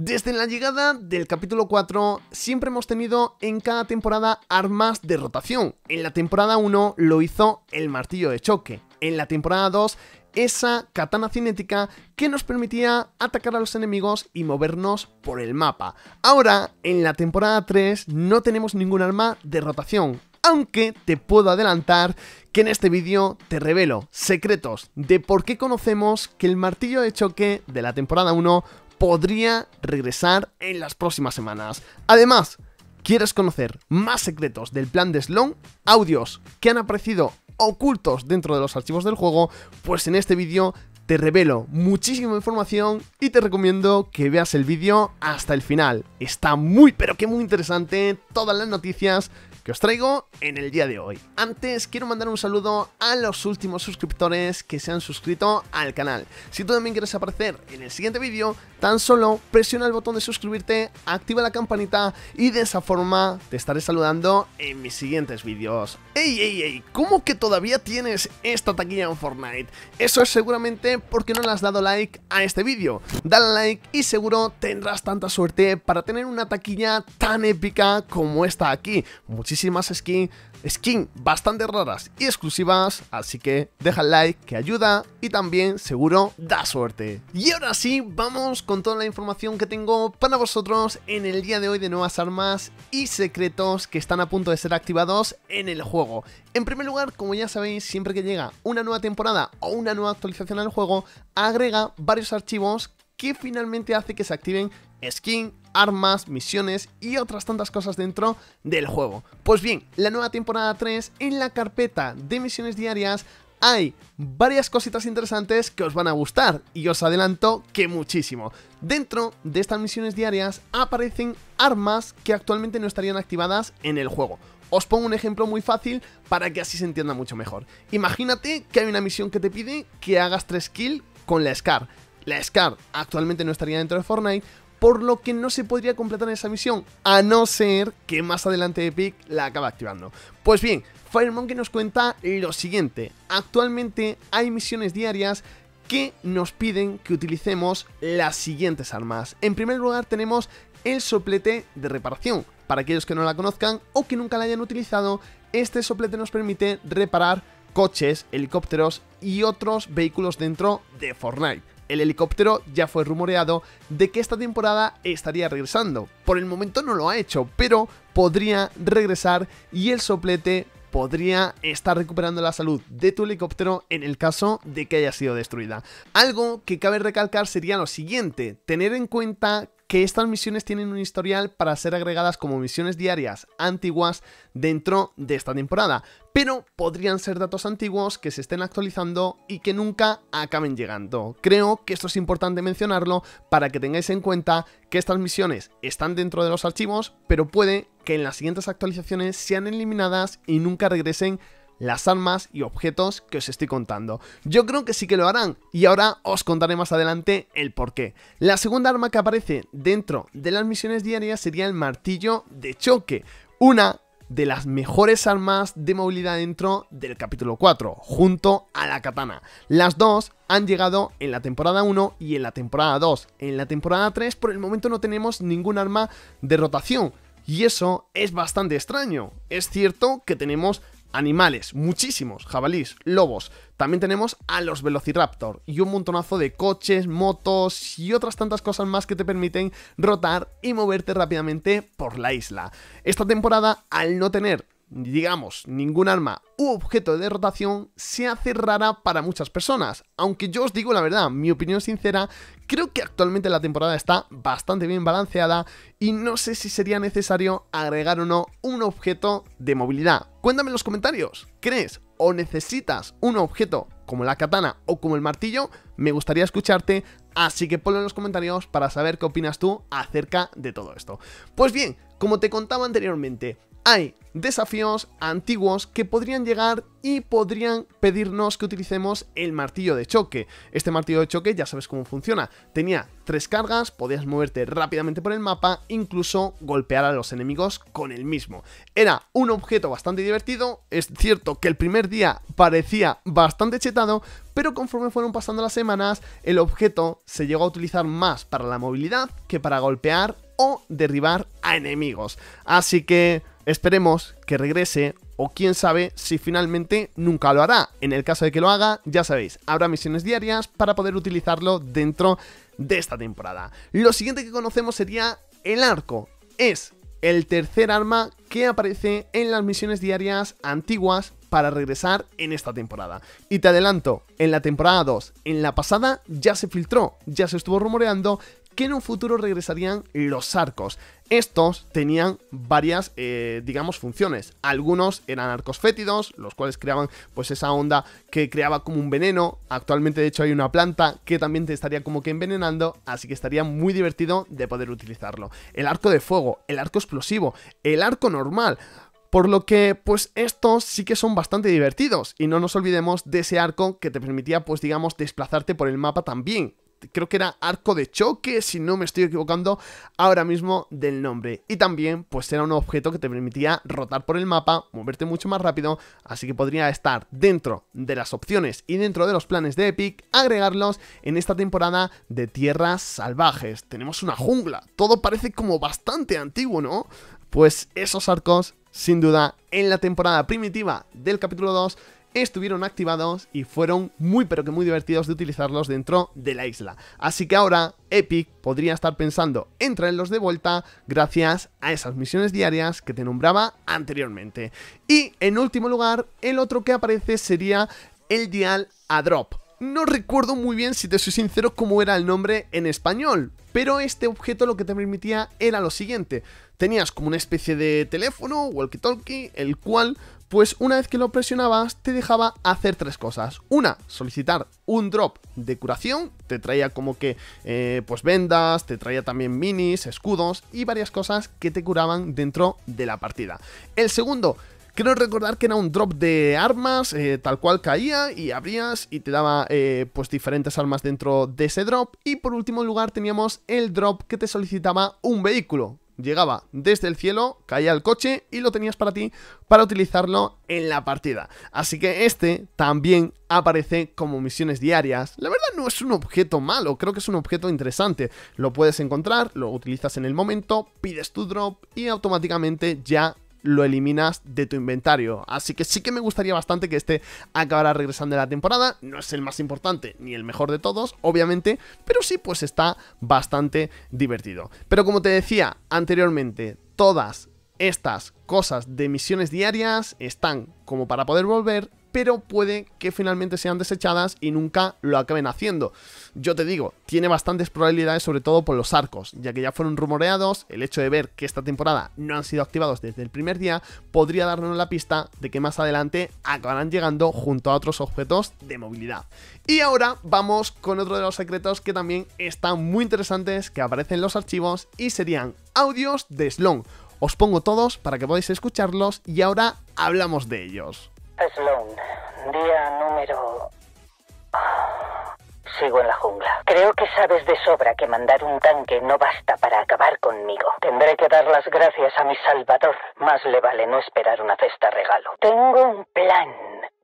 Desde la llegada del capítulo 4 siempre hemos tenido en cada temporada armas de rotación. En la temporada 1 lo hizo el martillo de choque, en la temporada 2 esa katana cinética que nos permitía atacar a los enemigos y movernos por el mapa. Ahora en la temporada 3 no tenemos ningún arma de rotación, aunque te puedo adelantar que en este vídeo te revelo secretos de por qué conocemos que el martillo de choque de la temporada 1 podría regresar en las próximas semanas. Además, ¿quieres conocer más secretos del plan de Sloan? Audios que han aparecido ocultos dentro de los archivos del juego, pues en este vídeo te revelo muchísima información y te recomiendo que veas el vídeo hasta el final. Está muy pero que muy interesante todas las noticias que os traigo en el día de hoy. Antes quiero mandar un saludo a los últimos suscriptores que se han suscrito al canal. Si tú también quieres aparecer en el siguiente vídeo, tan solo presiona el botón de suscribirte, activa la campanita y de esa forma te estaré saludando en mis siguientes vídeos. ¡Ey, ey, ey! ¿Cómo que todavía tienes esta taquilla en Fortnite? Eso es seguramente porque no le has dado like a este vídeo. Dale like y seguro tendrás tanta suerte para tener una taquilla tan épica como esta aquí. Muchísimas skin bastante raras y exclusivas, así que deja el like que ayuda y también seguro da suerte. Y ahora sí, vamos con toda la información que tengo para vosotros en el día de hoy de nuevas armas y secretos que están a punto de ser activados en el juego. En primer lugar, como ya sabéis, siempre que llega una nueva temporada o una nueva actualización al juego, agrega varios archivos que finalmente hace que se activen skin, armas, misiones y otras tantas cosas dentro del juego. Pues bien, la nueva temporada 3, en la carpeta de misiones diarias hay varias cositas interesantes que os van a gustar y os adelanto que muchísimo. Dentro de estas misiones diarias aparecen armas que actualmente no estarían activadas en el juego. Os pongo un ejemplo muy fácil para que así se entienda mucho mejor. Imagínate que hay una misión que te pide que hagas 3 kills con la Scar. La Scar actualmente no estaría dentro de Fortnite, por lo que no se podría completar esa misión, a no ser que más adelante Epic la acabe activando. Pues bien, Firemonkey nos cuenta lo siguiente. Actualmente hay misiones diarias que nos piden que utilicemos las siguientes armas. En primer lugar tenemos el soplete de reparación. Para aquellos que no la conozcan o que nunca la hayan utilizado, este soplete nos permite reparar coches, helicópteros y otros vehículos dentro de Fortnite. El helicóptero ya fue rumoreado de que esta temporada estaría regresando. Por el momento no lo ha hecho, pero podría regresar y el soplete podría estar recuperando la salud de tu helicóptero en el caso de que haya sido destruida. Algo que cabe recalcar sería lo siguiente: tener en cuenta que estas misiones tienen un historial para ser agregadas como misiones diarias antiguas dentro de esta temporada, pero podrían ser datos antiguos que se estén actualizando y que nunca acaben llegando. Creo que esto es importante mencionarlo para que tengáis en cuenta que estas misiones están dentro de los archivos, pero puede que en las siguientes actualizaciones sean eliminadas y nunca regresen las armas y objetos que os estoy contando. Yo creo que sí que lo harán y ahora os contaré más adelante el porqué. La segunda arma que aparece dentro de las misiones diarias sería el martillo de choque, una de las mejores armas de movilidad dentro del capítulo 4, junto a la katana. Las dos han llegado en la temporada 1 y en la temporada 2. En la temporada 3 por el momento no tenemos ningún arma de rotación y eso es bastante extraño. Es cierto que tenemos animales, muchísimos, jabalís, lobos, también tenemos a los velociraptor y un montonazo de coches, motos y otras tantas cosas más que te permiten rotar y moverte rápidamente por la isla. Esta temporada, al no tener, digamos, ningún arma u objeto de rotación, se hace rara para muchas personas, aunque yo os digo la verdad, mi opinión sincera, creo que actualmente la temporada está bastante bien balanceada y no sé si sería necesario agregar o no un objeto de movilidad. Cuéntame en los comentarios, ¿crees o necesitas un objeto como la katana o como el martillo? Me gustaría escucharte, así que ponlo en los comentarios para saber qué opinas tú acerca de todo esto. Pues bien, como te contaba anteriormente, hay desafíos antiguos que podrían llegar y podrían pedirnos que utilicemos el martillo de choque. Este martillo de choque ya sabes cómo funciona. Tenía 3 cargas, podías moverte rápidamente por el mapa, incluso golpear a los enemigos con el mismo. Era un objeto bastante divertido. Es cierto que el primer día parecía bastante chetado, pero conforme fueron pasando las semanas, el objeto se llegó a utilizar más para la movilidad que para golpear o derribar a enemigos. Así que esperemos que regrese, o quién sabe si finalmente nunca lo hará. En el caso de que lo haga, ya sabéis, habrá misiones diarias para poder utilizarlo dentro de esta temporada. Lo siguiente que conocemos sería el arco. Es el tercer arma que aparece en las misiones diarias antiguas para regresar en esta temporada. Y te adelanto, en la temporada 2, en la pasada, ya se filtró, ya se estuvo rumoreando que en un futuro regresarían los arcos. Estos tenían varias, digamos, funciones. Algunos eran arcos fétidos, los cuales creaban pues esa onda que creaba como un veneno. Actualmente, de hecho, hay una planta que también te estaría como que envenenando, así que estaría muy divertido de poder utilizarlo. El arco de fuego, el arco explosivo, el arco normal. Por lo que, pues estos sí que son bastante divertidos. Y no nos olvidemos de ese arco que te permitía, pues digamos, desplazarte por el mapa también. Creo que era arco de choque, si no me estoy equivocando ahora mismo del nombre. Y también pues era un objeto que te permitía rotar por el mapa, moverte mucho más rápido, así que podría estar dentro de las opciones y dentro de los planes de Epic agregarlos en esta temporada de Tierras Salvajes. Tenemos una jungla, todo parece como bastante antiguo, ¿no? Pues esos arcos, sin duda, en la temporada primitiva del capítulo 2 estuvieron activados y fueron muy pero que muy divertidos de utilizarlos dentro de la isla. Así que ahora Epic podría estar pensando en traerlos de vuelta gracias a esas misiones diarias que te nombraba anteriormente. Y en último lugar, el otro que aparece sería el dial a drop. No recuerdo muy bien, si te soy sincero, cómo era el nombre en español, pero este objeto lo que te permitía era lo siguiente. Tenías como una especie de teléfono, walkie-talkie, el cual, pues una vez que lo presionabas, te dejaba hacer 3 cosas. Una, solicitar un drop de curación, te traía como que pues vendas, te traía también minis, escudos y varias cosas que te curaban dentro de la partida. El segundo, creo recordar que era un drop de armas, tal cual caía y abrías y te daba pues diferentes armas dentro de ese drop. Y por último lugar teníamos el drop que te solicitaba un vehículo. Llegaba desde el cielo, caía el coche y lo tenías para ti para utilizarlo en la partida. Así que este también aparece como misiones diarias. La verdad no es un objeto malo, creo que es un objeto interesante. Lo puedes encontrar, lo utilizas en el momento, pides tu drop y automáticamente ya lo eliminas de tu inventario. Así que sí que me gustaría bastante que este acabará regresando de la temporada. No es el más importante ni el mejor de todos, obviamente, pero sí pues está bastante divertido. Pero como te decía anteriormente, todas estas cosas de misiones diarias están como para poder volver, pero puede que finalmente sean desechadas y nunca lo acaben haciendo. Yo te digo, tiene bastantes probabilidades, sobre todo por los arcos, ya que ya fueron rumoreados. El hecho de ver que esta temporada no han sido activados desde el primer día podría darnos la pista de que más adelante acabarán llegando junto a otros objetos de movilidad. Y ahora vamos con otro de los secretos que también están muy interesantes, que aparecen en los archivos, y serían audios de Sloan. Os pongo todos para que podáis escucharlos y ahora hablamos de ellos. Sloan, día número... Sigo en la jungla. Creo que sabes de sobra que mandar un tanque no basta para acabar conmigo. Tendré que dar las gracias a mi salvador. Más le vale no esperar una cesta regalo. Tengo un plan,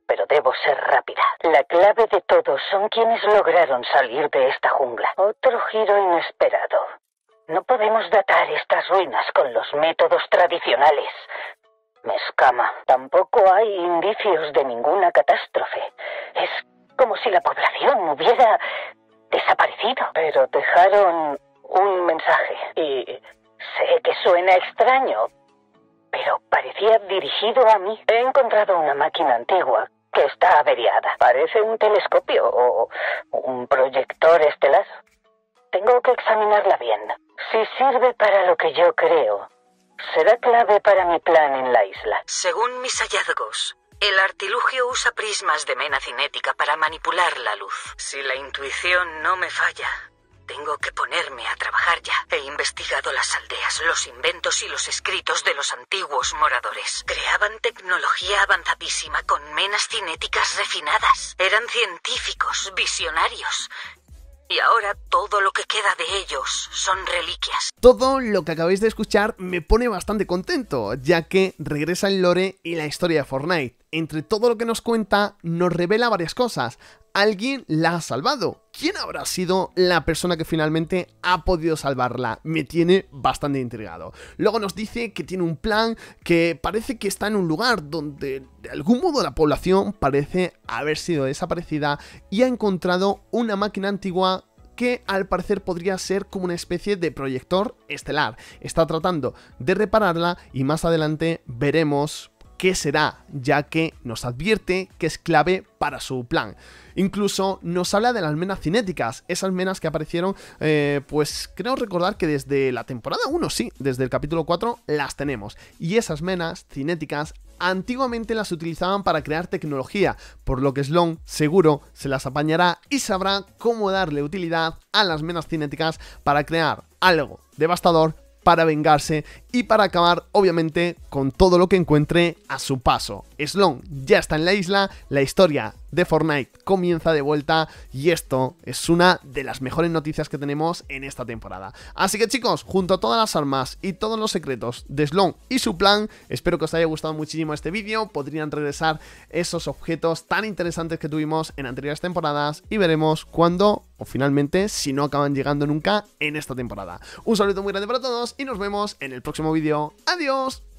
pero debo ser rápida. La clave de todo son quienes lograron salir de esta jungla. Otro giro inesperado. No podemos datar estas ruinas con los métodos tradicionales. Me escama. Tampoco hay indicios de ninguna catástrofe. Es como si la población hubiera desaparecido. Pero dejaron un mensaje. Y sé que suena extraño, pero parecía dirigido a mí. He encontrado una máquina antigua que está averiada. Parece un telescopio o un proyector estelar. Tengo que examinarla bien. Si sirve para lo que yo creo, será clave para mi plan en la isla. Según mis hallazgos, el artilugio usa prismas de mena cinética para manipular la luz. Si la intuición no me falla, tengo que ponerme a trabajar ya. He investigado las aldeas tras los inventos y los escritos de los antiguos moradores. Creaban tecnología avanzadísima con menas cinéticas refinadas. Eran científicos, visionarios. Y ahora todo lo que queda de ellos son reliquias. Todo lo que acabáis de escuchar me pone bastante contento, ya que regresa el lore y la historia de Fortnite. Entre todo lo que nos cuenta, nos revela varias cosas. Alguien la ha salvado. ¿Quién habrá sido la persona que finalmente ha podido salvarla? Me tiene bastante intrigado. Luego nos dice que tiene un plan, que parece que está en un lugar donde de algún modo la población parece haber sido desaparecida y ha encontrado una máquina antigua que al parecer podría ser como una especie de proyector estelar. Está tratando de repararla y más adelante veremos qué será, ya que nos advierte que es clave para su plan. Incluso nos habla de las menas cinéticas, esas menas que aparecieron, pues creo recordar que desde la temporada 1, sí, desde el capítulo 4 las tenemos. Y esas menas cinéticas antiguamente las utilizaban para crear tecnología, por lo que Sloan seguro se las apañará y sabrá cómo darle utilidad a las menas cinéticas para crear algo devastador, para vengarse y para acabar obviamente con todo lo que encuentre a su paso. Sloan ya está en la isla, la historia de Fortnite comienza de vuelta y esto es una de las mejores noticias que tenemos en esta temporada. Así que chicos, junto a todas las armas y todos los secretos de Sloan y su plan, espero que os haya gustado muchísimo este vídeo. Podrían regresar esos objetos tan interesantes que tuvimos en anteriores temporadas y veremos cuándo o finalmente si no acaban llegando nunca en esta temporada. Un saludo muy grande para todos y nos vemos en el próximo vídeo. ¡Adiós!